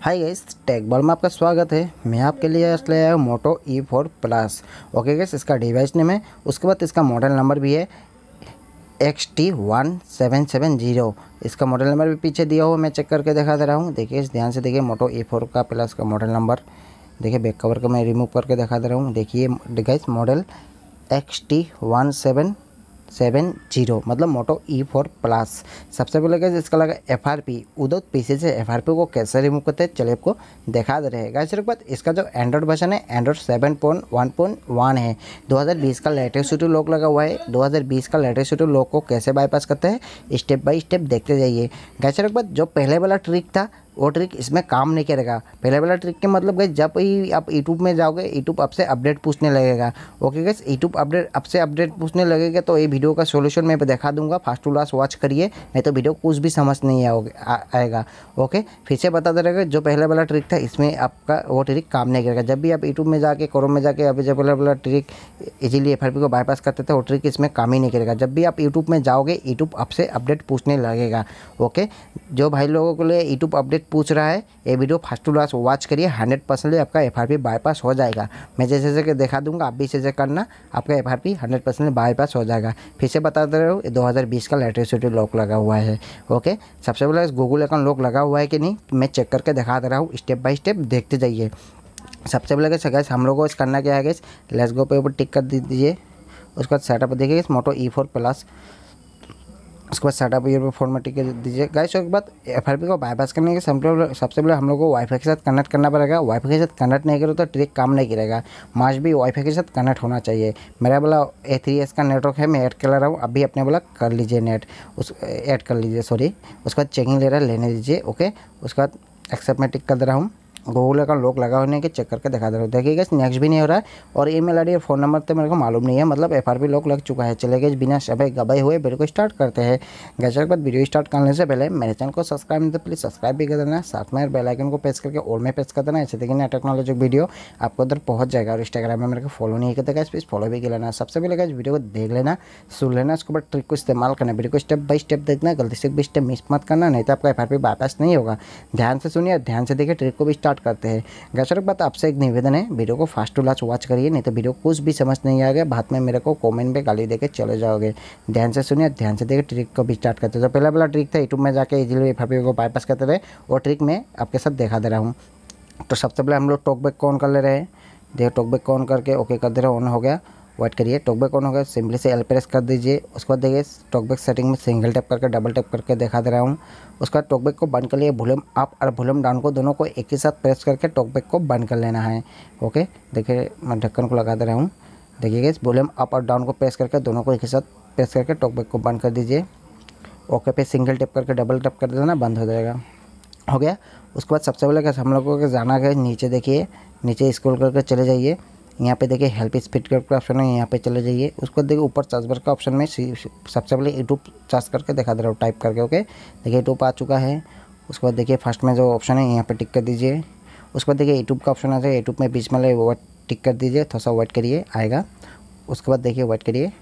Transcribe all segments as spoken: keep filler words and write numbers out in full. Hi guys, take बार में आपका स्वागत है। मैं आपके लिए आज ले आया हूँ Moto E four plus. Okay guys, इसका डिवाइस नेम है, उसके बाद इसका मॉडल नंबर भी है X T one seven seven zero. इसका मॉडल नंबर भी पीछे दिया हुआ, मैं चेक करके दिखा दे रहा हूँ। देखिए, इस ध्यान से देखिए, मोटो ई फोर का प्लस का मॉडल नंबर देखिए। बैक कवर का मैं रिमूव करके दिखा दे रहा हूँ। देखिए guys, model X T one seven seven zero, मतलब मोटो ई फोर प्लस। सबसे पहले गाइस, इसका लगा एफ आर पी। उदौत पीसी से एफ आर पी को कैसे रिमूव करते हैं, चलिए आपको दिखा दे रहे हैं गाइस। बात इसका जो एंड्रॉइड वर्जन है, Android seven point one point one है। दो हज़ार बीस का लेटेस्ट टू लॉक लगा हुआ है। दो हज़ार बीस का लेटेस्ट टू लॉक को कैसे बाईपास करते हैं, स्टेप बाय स्टेप देखते जाइए गाइस। बात जो पहले वाला ट्रिक था, वो ट्रिक इसमें काम नहीं करेगा। पहले वाला ट्रिक के मतलब गाइस, जब ही आप यूट्यूब में जाओगे, यूट्यूब आपसे अपडेट पूछने लगेगा। ओके गाइस, यूट्यूब अपडेट आपसे अपडेट पूछने लगेगा, तो ये वीडियो का सॉल्यूशन मैं दिखा दूंगा। फास्ट टू लास्ट वॉच करिए, नहीं तो वीडियो कुछ भी समझ नहीं आएगा। ओके, फिर से बता दे रहा है, जो पहले वाला ट्रिक था, इसमें आपका वो ट्रिक काम नहीं करेगा। जब भी आप यूट्यूब में जाके, क्रोम में जाके, अभी जब पहले वाला trick easily F R P को बाईपास करते थे, वो ट्रिक इसमें काम ही नहीं करेगा। जब भी आप यूट्यूब में जाओगे, यूट्यूब आपसे अपडेट पूछने लगेगा। ओके, जो भाई लोगों के लिए यूट्यूब अपडेट पूछ रहा है, ये video fast to last watch करिए। हंड्रेड परसेंट आपका एफ आर पी बाईपास हो जाएगा। मैं जैसे जैसे दिखा दूंगा, आप भी जैसे करना, आपका F R P hundred percent bypass हो जाएगा। फिर से बता दे रहा हूँ, दो हज़ार बीस का लेटेस्ट लॉक लगा हुआ है। ओके, सबसे पहले गूगल अकाउंट लॉक लगा हुआ है कि नहीं, मैं चेक करके दिखा दे रहा हूँ। स्टेप बाय स्टेप देखते जाइए। सबसे पहले गाइस, गाइस हम लोगों को करना क्या है गाइस, लेट्स गो पे ऊपर टिक कर दीजिए। उसके बाद सेटअप देखिए, मोटो ई फोर प्लस। उसके बाद सेटअप यूर फोन में टिक दीजिए गाइस। उसके बाद एफ आर पी को बाईपास करने के सिंपल, सबसे पहले हम लोग को वाईफाई के साथ कनेक्ट करना पड़ेगा। वाईफाई के साथ कनेक्ट नहीं करो तो ट्रिक काम नहीं करेगा। माच भी वाईफाई के साथ कनेक्ट होना चाहिए। मेरा वाला ए थ्री एस का नेटवर्क है, मैं ऐड कर ले रहा हूँ। अभी अपने वाला कर लीजिए नेट, उस ऐड कर लीजिए, सॉरी। उसके बाद चेकिंग ले रहा है, लेने दीजिए। ओके, उसके बाद एक्सेप्ट में टिक कर दे रहा हूँ। गूगल अकाउंट लॉक लगा होने के चेक करके दिखा दे रहा हूँ। देखिए गाइस, नेक्स्ट भी नहीं हो रहा है, और ईमेल आईडी और फ़ोन नंबर तो मेरे को मालूम नहीं है, मतलब एफ आर पी लॉक लग चुका है। चले गए, बिना शबे गबाई हुए वीडियो को स्टार्ट करते हैं गाइस। के बाद वीडियो स्टार्ट करने से पहले मेरे चैनल को सब्सक्राइब नहीं तो प्लीज़ सब्सक्राइब भी कर देना, साथ में बेल आइकन को प्रेस करके और में प्रेस कर देना। ऐसे देखिए ना, टेक्नोलॉजी वीडियो आपको उधर पहुँच जाएगा। और इंस्टाग्राम में मेरे को फॉलो नहीं करते गाइस, प्लीज़ फॉलो भी कर लेना। सबसे पहले गाइस, वीडियो को देख लेना, सुन लेना, उसके बाद ट्रिक को इस्तेमाल करना। वीडियो को स्टेप बाई स्टेप देखना, गलती से भी स्टेप मिस मत करना, नहीं तो आपका एफ आर पी बाईपास नहीं होगा। ध्यान से सुनिए, ध्यान से देखिए, ट्रिक को भी स्टार्ट करते हैं गाइस। बात आपसे एक निवेदन है, वीडियो को फास्ट टू लास्ट वॉच करिए, नहीं तो वीडियो कुछ भी समझ नहीं आएगा। बाद में मेरे को कमेंट में गाली देके चले जाओगे। ध्यान से सुनिए, ध्यान से देखिए, ट्रिक को भी स्टार्ट करते हैं। जो पहला वाला ट्रिक था, यूट्यूब में जाके इजीली एफ आर पी को बाईपास करते रहे, और ट्रिक मैं आपके साथ दिखा दे रहा हूँ। तो सबसे पहले हम लोग टॉकबैक को ऑन कर ले रहे हैं। देखिए, टॉकबैक को ऑन करके ओके कर दे रहे, ऑन हो गया। वेट करिए, टॉकबैक ऑन हो गया, सिंपली से एल प्रेस कर दीजिए। उसके बाद देखिए, टॉकबैक सेटिंग में सिंगल टैप करके, डबल टैप करके दिखा दे रहा हूँ। उसका टॉकबैक को बंद कर लिए, वॉल्यूम अप और वॉल्यूम डाउन को दोनों को एक ही साथ प्रेस करके टॉकबैक को बंद कर लेना है। ओके, देखिए मैं ढक्कन को लगा दे रहा हूँ। देखिए इस वॉल्यूम अप और डाउन को प्रेस करके दोनों को एक ही साथ प्रेस करके टॉकबैक को बंद कर दीजिए। ओके पे सिंगल टैप करके डबल टैप कर देना, बंद हो जाएगा। हो गया। उसके बाद सबसे पहले हम लोगों को जाना है नीचे। देखिए, नीचे स्क्रॉल करके चले जाइए। यहाँ पे देखिए हेल्प स्पीड का ऑप्शन है, यहाँ पे चले जाइए। उसको देखिए ऊपर सर्च बार का ऑप्शन में सबसे पहले यूट्यूब सर्च करके दिखा दे रहा हूँ, टाइप करके। ओके, देखिए यूट्यूब आ चुका है। उसके बाद देखिए फर्स्ट में जो ऑप्शन है, यहाँ पे टिक कर दीजिए। उसके बाद देखिए यूट्यूब का ऑप्शन आ जाए, यूट्यूब में बीच में ले टिक कर दीजिए, थोड़ा सा वेट करिए, आएगा। उसके बाद देखिए वेट करिए,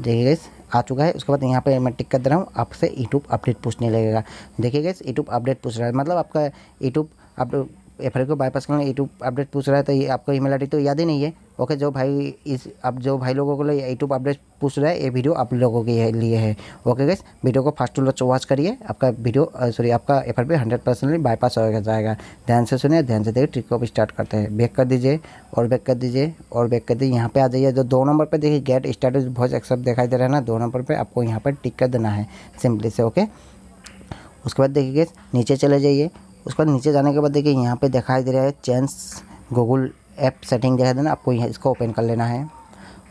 देखिए गाइस आ चुका है। उसके बाद यहाँ पे मैं टिक कर दे रहा हूँ, आपसे यूट्यूब अपडेट पूछने लगेगा। देखिए गाइस, यूट्यूब अपडेट पूछ रहा है, मतलब आपका YouTube update F R P को बाईपास करना, यूट्यूब अपडेट पूछ रहा है, तो ये आपको ईमेल आईडी तो याद ही नहीं है। ओके, जो भाई इस अब जो भाई लोगों को यूट्यूब अपडेट पूछ रहा है, ये वीडियो आप लोगों के लिए है। ओके गाइस, वीडियो को फास्ट टू लास्ट वॉच करिए, आपका वीडियो सॉरी आपका F R P hundred percently bypass हो जाएगा। ध्यान से सुनिए, ध्यान से देखिए, ट्रिक को भी स्टार्ट करते हैं। बैक कर दीजिए और बैक कर दीजिए और बैक कर दीजिए। यहाँ पे आ जाइए, जो दो नंबर पर देखिए गेट स्टार्टेड वॉच एक्सेप्ट दिखाई दे रहा है ना, दो नंबर पर आपको यहाँ पर टिक कर देना है सिंपली से। ओके, उसके बाद देखिए गाइस नीचे चले जाइए। उसके बाद नीचे जाने के बाद देखिए यहाँ पे दिखाई दे रहा है चेंज गूगल ऐप सेटिंग दिखाई देना, आपको यहाँ इसको ओपन कर लेना है।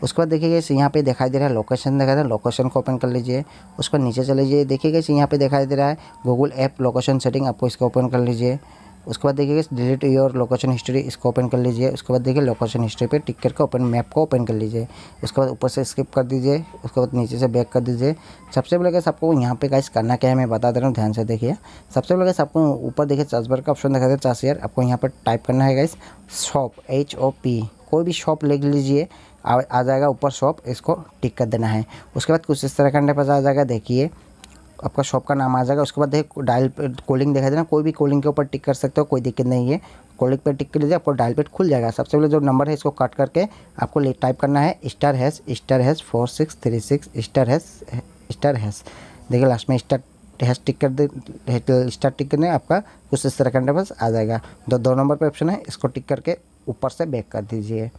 उसके बाद देखिए गाइस, यहाँ पे दिखाई दे रहा है लोकेशन दिखाई दे रहा है, लोकेशन को ओपन कर लीजिए। उसके बाद नीचे चले जाइए। देखिए गाइस, यहाँ पे दिखाई दे रहा है गूगल ऐप लोकेशन सेटिंग, आपको इसको ओपन कर लीजिए। उसके बाद देखिए guys, delete your location history, इसको ओपन कर लीजिए। उसके बाद देखिए लोकेशन हिस्ट्री पे टिक करके ओपन मैप को ओपन कर लीजिए। उसके बाद ऊपर से स्किप कर दीजिए। उसके बाद नीचे से बैक कर दीजिए। सबसे पहले गाइस आपको यहाँ पे गाइस करना क्या है, मैं बता दे रहा हूँ, ध्यान से देखिए। सबसे पहले गाइस आपको ऊपर देखिए सर्च बार का ऑप्शन दिखा दे चार शेयर, आपको यहाँ पर टाइप करना है guys shop, H O P, कोई भी शॉप लिख लीजिए, आ जाएगा ऊपर शॉप, इसको टिक कर देना है। उसके बाद कुछ इस तरह का इंटरफेस आ जाएगा, देखिए। आपका शॉप का नाम आ जाएगा। उसके बाद देखिए डायल पैड कॉलिंग दिखाई देना, कोई भी कॉलिंग के ऊपर टिक कर सकते हो, कोई दिक्कत नहीं है। कॉलिंग पर टिक कर लीजिए, आपको डायल पैड खुल जाएगा। सबसे पहले जो नंबर है इसको कट करके आपको टाइप करना है star hash star hash four six three six star hash star hash. देखिए लास्ट में स्टार हैश टिक कर दे, स्टार टिक करने आपका कुछ इस तरह का इंटरफेस आ जाएगा। जो दो नंबर पर ऑप्शन है इसको टिक करके ऊपर से बैक कर दीजिए।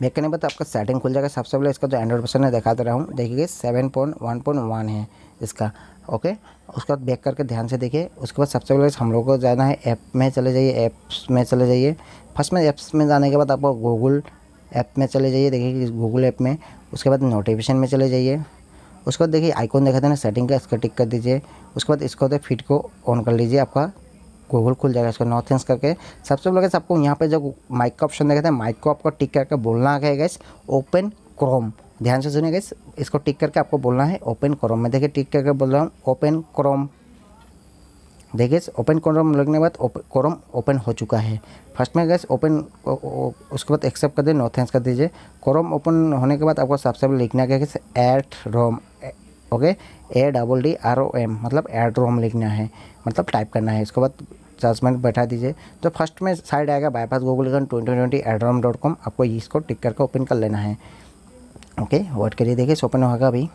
बैक करने के बाद आपका सेटिंग खुल जाएगा। सबसे पहले इसका जो एंड्रॉइड वर्जन है दिखाते रहा हूँ, देखिए seven point one point one है इसका। ओके, उसके बाद बैक करके ध्यान से देखिए। उसके बाद सबसे पहले हम लोग को जाना है ऐप में, चले जाइए ऐप्स में चले जाइए। फर्स्ट में ऐप्स में जाने के बाद आपको गूगल ऐप में चले जाइए, देखिए गूगल ऐप में। उसके बाद नोटिफिकेशन में चले जाइए। उसके बाद देखिए आइकॉन दिखाते हैं ना सेटिंग का, इसको टिक कर दीजिए। उसके बाद इसको तो फीड को ऑन कर लीजिए, आपका गूगल खुल जाएगा। इसको नो थैंक्स करके सबसे पहले आपको यहाँ पे जो माइक का ऑप्शन देखा था, माइक को आपको टिक करके बोलना है गाइस ओपन क्रोम। ध्यान से सुनिए गाइस, इसको टिक करके आपको बोलना है ओपन क्रोम। मैं देखिए टिक करके बोल रहा हूँ ओपन क्रोम। देखिए ओपन क्रोम लगने के बाद क्रोम ओपन हो चुका है। फर्स्ट में गाइस ओपन, उसके बाद एक्सेप्ट कर दे, नो थैंक्स कर दीजिए। क्रोम ओपन होने के बाद आपको सबसे पहले लिखना है guys addrom. Okay, A double D R O M, मतलब एट रोम लिखना है, मतलब टाइप करना है। इसके बाद चार्ज में बैठा दीजिए। तो फर्स्ट में साइड आएगा bypass Google account twenty twenty addrom dot com, आपको इसको टिक करके ओपन कर लेना है। ओके, वेट करिए, देखिए ओपन होगा अभी,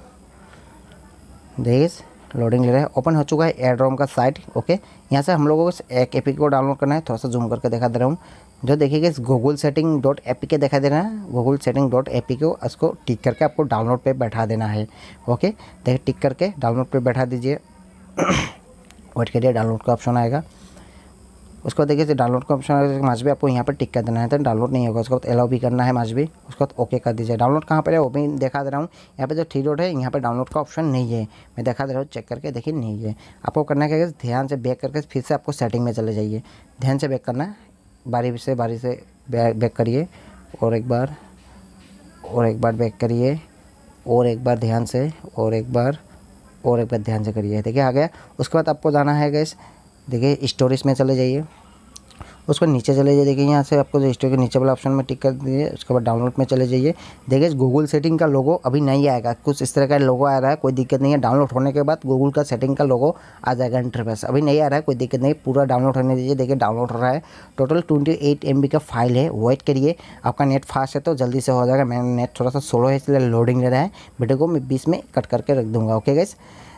देखिए लोडिंग ले रहा है। ओपन हो चुका है एयरड्रॉम का साइट। ओके, यहाँ से हम लोगों को एक एपीके को डाउनलोड करना है। थोड़ा सा जूम करके दिखा दे रहा हूँ, जो देखिएगा इस गूगल सेटिंग डॉट एपीके दिखा दे रहा है, गूगल सेटिंग डॉट एपीके को इसको टिक करके आपको डाउनलोड पे बैठा देना है। ओके, देखिए टिक करके डाउनलोड पर बैठा दीजिए। वेट करिए, डाउनलोड का ऑप्शन आएगा। उसको देखिए डाउनलोड का ऑप्शन आएगा, माज भी आपको यहाँ पर टिक कर देना है, तो डाउनलोड नहीं होगा। उसको एलाउ भी करना है माज भी, उसको ओके कर दीजिए। डाउनलोड कहाँ पर है वो भी दिखा दे रहा हूँ। यहाँ पे जो थ्री डॉट है यहाँ पे डाउनलोड का ऑप्शन नहीं है, मैं दिखा दे रहा हूँ, चेक करके देखिए नहीं है। आपको करना क्या है, ध्यान से बैक करके फिर से आपको सेटिंग में चले जाइए। ध्यान से बैक करना, बारी से बारी से बैक करिए, और एक बार और एक बार बैक करिए, और एक बार ध्यान से, और एक बार और एक बार ध्यान से करिए। देखिए आ गया। उसके बाद आपको जाना है गैस, देखिए स्टोरेज में चले जाइए। उसको नीचे चले जाइए, देखिए यहाँ से आपको जो स्टोरेज के नीचे वाला ऑप्शन में टिक कर दीजिए। उसके बाद डाउनलोड में चले जाइए। देखिए गूगल सेटिंग का लोगो अभी नहीं आएगा, कुछ इस तरह का लोगो आ रहा है, कोई दिक्कत नहीं है। डाउनलोड होने के बाद गूगल का सेटिंग का लोगो आ जाएगा इंटरफेस, अभी नहीं आ रहा है, कोई दिक्कत नहीं। पूरा डाउनलोड होने दीजिए। देखिए डाउनलोड हो रहा है, total twenty eight M B का फाइल है। वेट करिए, आपका नेट फास्ट है तो जल्दी से हो जाएगा। मेरा नेट थोड़ा सा स्लो है इसलिए लोडिंग ले रहा है। वीडियो को मैं बीच में कट करके रख दूँगा। ओके गाइस,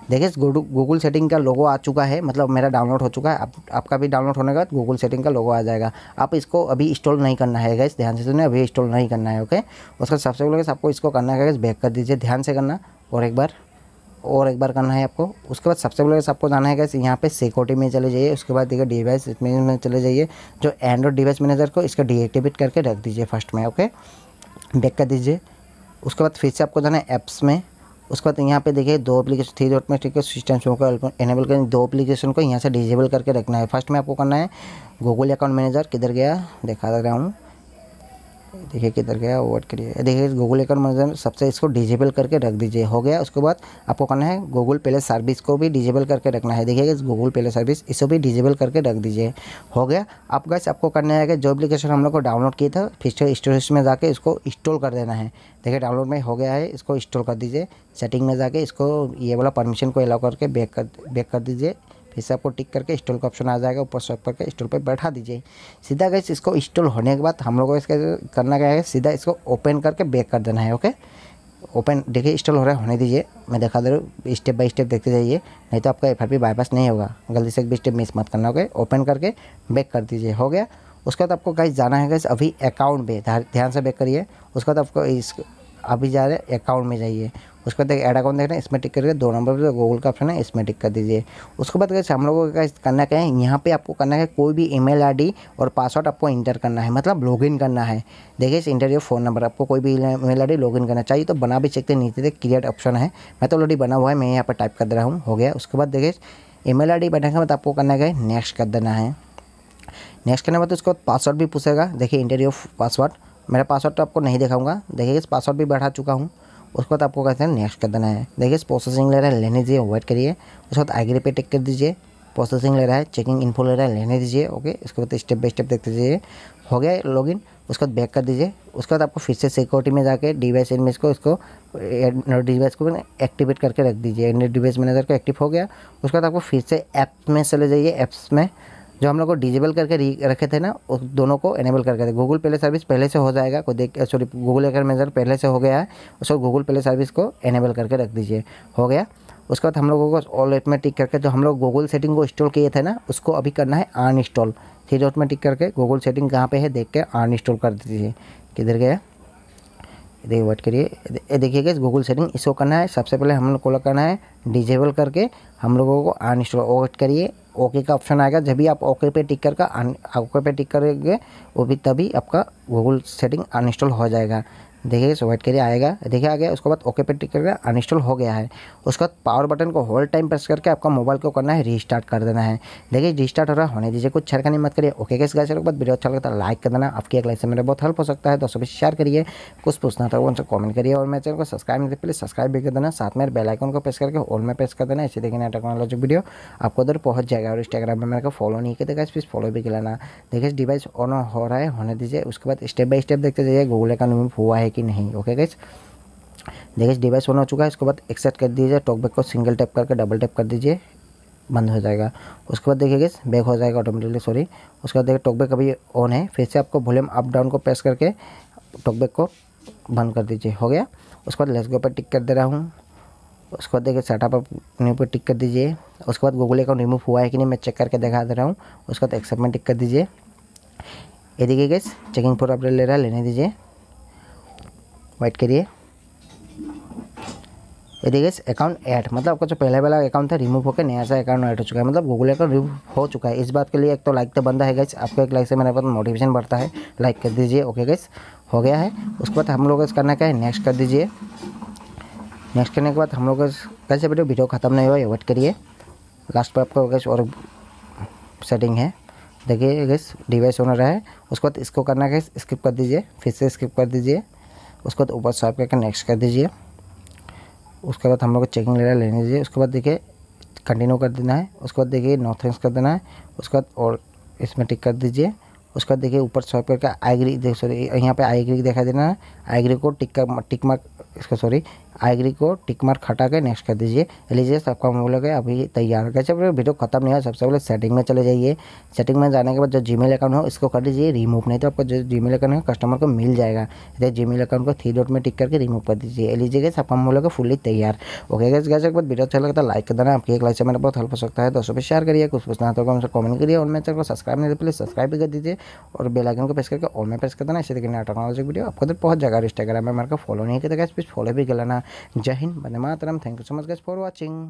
देखिए गूगल सेटिंग का लोगो आ चुका है, मतलब मेरा डाउनलोड हो चुका है। आप, आपका भी डाउनलोड होने के बाद गूगल सेटिंग का लोगो आ जाएगा। आप इसको अभी इंस्टॉल नहीं करना है गाइस, ध्यान से सुनिए, अभी इंस्टॉल नहीं करना है। ओके, उसका सबसे पहले आपको इसको करना है गाइस, बैक कर दीजिए, ध्यान से करना, और एक बार और एक बार करना है आपको। उसके बाद सबसे पहले आपको जाना है गाइस यहाँ पे सिक्योरिटी में चले जाइए। उसके बाद देखिए डिवाइस में चले जाइए, जो एंड्रॉइड डिवाइस मैनेजर को इसका डीएक्टिवेट करके रख दीजिए फर्स्ट में। ओके, बैक कर दीजिए। उसके बाद फिर से आपको जाना है ऐप्स में। उसके बाद यहाँ पे देखिए दो एप्लीकेशन थ्री डॉट में ठीक है, सिस्टम शो को एनेबल करें। दो एप्लीकेशन को यहाँ से डिजेबल करके रखना है। फर्स्ट में आपको करना है गूगल अकाउंट मैनेजर, किधर गया दिखा रहा हूँ, देखिए किधर गया, वर्ड करिए। देखिए गूगल अकाउंट मैनेजर सबसे इसको डिजेबल करके रख दीजिए, हो गया। उसके बाद आपको करना है गूगल प्ले सर्विस को भी डिजेबल करके रखना है। देखिए गूगल प्ले सर्विस इसको भी डिजेबल करके रख दीजिए, हो गया। अब गाइस आपको करना है कि जो एप्लीकेशन हम लोग को डाउनलोड किया था फिर स्टोरेज में जाके इसको इंस्टॉल कर देना है। देखिए डाउनलोड में हो गया है, इसको इंस्टॉल कर दीजिए। सेटिंग में जाके इसको ये वाला परमिशन को अलाउ करके बैक कर बैक कर दीजिए। इसे आपको टिक करके इंस्टॉल का ऑप्शन आ जाएगा, ऊपर स्वैप करके इंस्टॉल पर बैठा दीजिए। सीधा गाइस इसको इंस्टॉल होने के बाद हम लोगों को इसका करना क्या है, सीधा इसको ओपन करके बैक कर देना है। ओके, ओपन देखिए इंस्टॉल हो रहा है, होने दीजिए, मैं दिखा दे रहा हूँ। स्टेप बाय स्टेप देखते जाइए, नहीं तो आपका एफआरपी बाईपास नहीं होगा। गलती से एक भी स्टेप मिस मत करना। ओके, ओपन करके बैक कर दीजिए, हो गया। उसके बाद आपको गाइस जाना है गाइस अभी अकाउंट पे, ध्यान से बैक करिए। उसके बाद आपको इस अभी जा रहे हैं अकाउंट में जाइए। उसके बाद ऐड अकाउंट देखना है, इसमें टिक करके दो नंबर पर गूगल का ऑप्शन है इसमें टिक कर दीजिए। उसके बाद कैसे हम लोगों का करना क्या है, यहाँ पे आपको करना है कोई भी ईमेल आईडी और पासवर्ड आपको इंटर करना है, मतलब लॉगिन करना है। देखिए इस इंटरव्यू फ़ोन नंबर आपको कोई भी ईमेल आईडी लॉगिन करना चाहिए तो बना भी सकते हैं, नीचे देख क्रिएट ऑप्शन है, मैं तो ऑलरेडी बना हुआ है, मैं यहाँ पर टाइप कर दे रहा हूँ, हो गया। उसके बाद देखिए ईमेल आईडी बनाने के बाद आपको करना क्या है नेक्स्ट कर देना है। नेक्स्ट करने के बाद उसके बाद पासवर्ड भी पूछेगा। देखिए इंटरव्यू पासवर्ड, मेरा पासवर्ड तो आपको नहीं दिखाऊंगा। देखिए इस पासवर्ड भी बैठा चुका हूँ। उसके बाद आपको कहते हैं नेक्स्ट कर देना है। देखिए इस प्रोसेसिंग ले रहा है, लेने दीजिए, वेट करिए। उसके बाद एग्री पे टिक कर दीजिए। प्रोसेसिंग ले रहा है, चेकिंग इन्फो ले रहा है, लेने दीजिए। ओके, उसके बाद स्टेप बाई स्टेप देखते जाइए। हो गया लॉगिन, उसके बाद बैक कर दीजिए। उसके बाद आपको फिर से सिक्योरिटी में जाके डिवाइस इमेज को इसको डिवाइस को एक्टिवेट करके रख दीजिए। डिवाइस मैनेजर को एक्टिव हो गया। उसके बाद आपको फिर से ऐप्स में चले जाइए। ऐप्स में जो हम लोग को डिजेबल करके रखे थे ना, उस दोनों को एनेबल करके थे। गूगल प्ले सर्विस पहले से हो जाएगा कोई देख सॉरी गूगल अकाउंट मैनेजर पहले से हो गया है, उसको गूगल प्ले सर्विस को एनेबल करके रख दीजिए। हो गया। उसके बाद हम लोगों को ऑल ऐप में टिक करके जो हम लोग गूगल सेटिंग को इंस्टॉल किए थे ना, उसको अभी करना है अनइंस्टॉल। थ्री डॉट में टिक करके गूगल सेटिंग कहाँ पे है देख के अनइंस्टॉल कर दीजिए। किधर गया, देखिए वेट करिए। देखिएगा इस गूगल सेटिंग इसको करना है सबसे पहले हम लोग को करना है डिजेबल करके हम लोगों को अनइंस्टॉल। वेट करिए, ओके का ऑप्शन आएगा। जब भी आप ओके पे टिक करके ओके पे टिक करेंगे वो भी तभी आपका गूगल सेटिंग अनइंस्टॉल हो जाएगा। देखिए सो वेट करिए, आएगा। देखिए आ गया। उसके बाद ओके पे टिक करके अनइंस्टॉल हो गया है। उसके बाद पावर बटन को होल टाइम प्रेस करके आपका मोबाइल को करना है रीस्टार्ट कर देना है। देखिए रीस्टार्ट हो रहा, होने दीजिए, कुछ छेड़खानी मत करिए। ओके गाइस, गाइस के बाद वीडियो अच्छा लगता है लाइक कर देना, आपकी एक लाइक से मेरा बहुत हेल्प हो सकता है। दोस्तों भी शेयर करिए, कुछ पूछना था उनसे कमेंट करिए और मेरे चैनल को सब्सक्राइब नहीं प्लीज सब्सक्राइब भी कर देना। साथ में बेल आइकन को प्रेस करके ऑल में प्रेस कर देना। इसी देखिए नया टेक्नोलॉजी वीडियो आपको उधर पहुँच जाएगा। और इंस्टाग्राम में मेरे को फॉलो नहीं किया गाइस प्लीज फॉलो भी कर लेना। देखिए डिवाइस ऑन हो रहा है, होने दीजिए। उसके बाद स्टेप बाई स्टेप देखते जाइए गूगल का मूव हुआ है कि नहीं। ओके गाइस, देखिए डिवाइस ऑन हो चुका है। उसके बाद एक्सेट कर दीजिए, टॉकबैक को सिंगल टैप करके डबल टैप कर दीजिए, बंद हो जाएगा। उसके बाद देखिए गाइस बैक हो जाएगा ऑटोमेटिकली सॉरी। उसके बाद देखिए टॉकबैक अभी ऑन है। फिर से आपको वॉल्यूम अप डाउन को प्रेस करके टॉकबैक को बंद कर दीजिए। हो गया। उसके बाद लेट्स गो पर टिक कर दे रहा हूँ। उसके बाद देखिए सेटअप न्यू पर टिक कर दीजिए। उसके बाद गूगल अकाउंट रिमूव हुआ है कि नहीं मैं चेक करके दिखा दे रहा हूँ। उसके बाद एक्सेप्ट में टिक कर दीजिए। ये देखिए गाइस चेकिंग फॉर अपडेट ले रहा है, लेने दीजिए, वेट करिए। ये देखिए अकाउंट ऐड मतलब आपका जो पहले वाला अकाउंट था रिमूव होकर नया सा अकाउंट ऐड हो चुका है, मतलब गूगल अकाउंट रिमूव हो चुका है। इस बात के लिए एक तो लाइक तो बनता है गाइस, आपको एक लाइक से मेरे पास मोटिवेशन बढ़ता है, लाइक कर दीजिए। ओके गाइस, हो गया है। उसके बाद हम लोग इस करना क्या है नेक्स्ट कर दीजिए। नेक्स्ट करने के बाद हम लोग कैसे वीडियो वीडियो खत्म नहीं हुआ, वेट करिए। लास्ट पर आपको गाइस और सेटिंग है। देखिए गाइस डिवाइस ऑन हो रहा है। उसके बाद इसको करना गाइस स्किप कर दीजिए, फिर से स्किप कर दीजिए। उसके बाद ऊपर स्वाइप करके नेक्स्ट कर दीजिए। उसके बाद हम लोग को चेकिंग लेटर लेने दीजिए। उसके बाद देखिए कंटिन्यू कर देना है। उसके बाद देखिए नो थैंक्स कर देना है। उसके बाद और इसमें टिक कर दीजिए। उसके बाद देखिए ऊपर स्वाइप करके आई एग्री देख सॉरी यहाँ पे आई एग्री दिखा देना है। आई एग्री को टिक टिक मार्क इसका सॉरी आई एग्री को टिक मार्क हटा के नेक्स्ट कर दीजिए। लीजिए सबका मोबाइल है अभी तैयार कैसे वीडियो खत्म नहीं है। सबसे पहले सेटिंग में चले जाइए। सेटिंग में जाने के बाद जो जीमेल अकाउंट हो इसको कर दीजिए रिमूव, नहीं तो आपका जो जीमेल अकाउंट है कस्टमर को मिल जाएगा। तो जीमेल अकाउंट को थ्री डॉट में टिक करके रिमूव कर दीजिए। लीजिए सबका मोबाइल का फुल्ली तैयार। ओके गाइस, गाइस के बाद वीडियो अच्छा लगता है लाइक कर देना, आपकी एक लाइक से मेरा बहुत हेल्प हो सकता है। दोस्तों पे शेयर करिए, कुछ पूछना होगा हमसे कमेंट करिए और मेरे चैनल को सब्सक्राइब नहीं प्लीज सब्सक्राइब भी कर दीजिए और बेल आइकन को प्रेस करके और में प्रेस कर देना। इसी तरीके नया टेक्नोलॉजी वीडियो आपको उधर पहुंच जाएगा। इंस्टाग्राम में मेरे को फॉलो नहीं किया तो गाइस प्लीज फॉलो भी कर लेना। जय हिंद, वंदे मातरम। Thank you so much guys for watching.